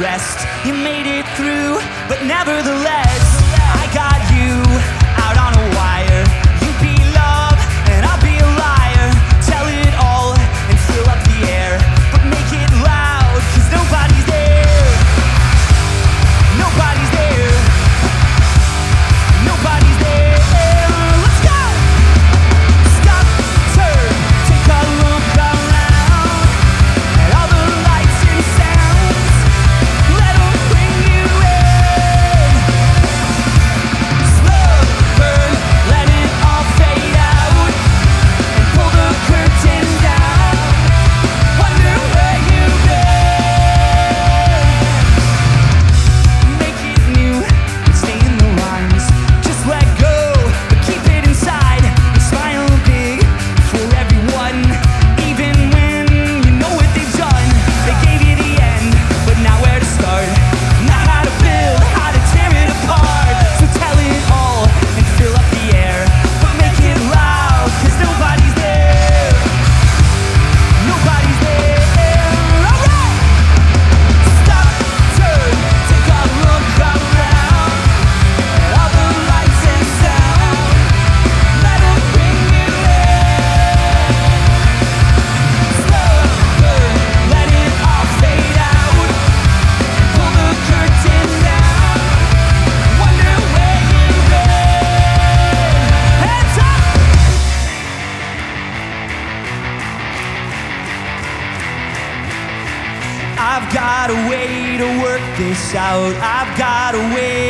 rest. You made it through, but nevertheless, I got you out on a wire. You be love, and I'll be a liar. Tell it all, and fill up the air, but make it loud, cause nobody's there. Nobody's there. Nobody's there. Let's go! Stop, turn, take a look around at all the lights and sounds. Let them bring you in. Slow burn, let it all fade out, and pull the curtain down. Wonder where you've been. Make it new and stay in the lines. Just let go, but keep it inside. And smile big for everyone, even when you know what they've done. They gave you the end, but now where to start? Not how to build, how to tear it apart. So tell it all and fill up the air, but make it loud, cause nobody's there. Nobody's there. Alright! Stop, turn, take a look around at all the lights and sound. Let them bring you in. Slow burn, let it all fade out, and pull the curtain down. Wonder where you've been. Hands up! I've got a way to work this out. I've got a way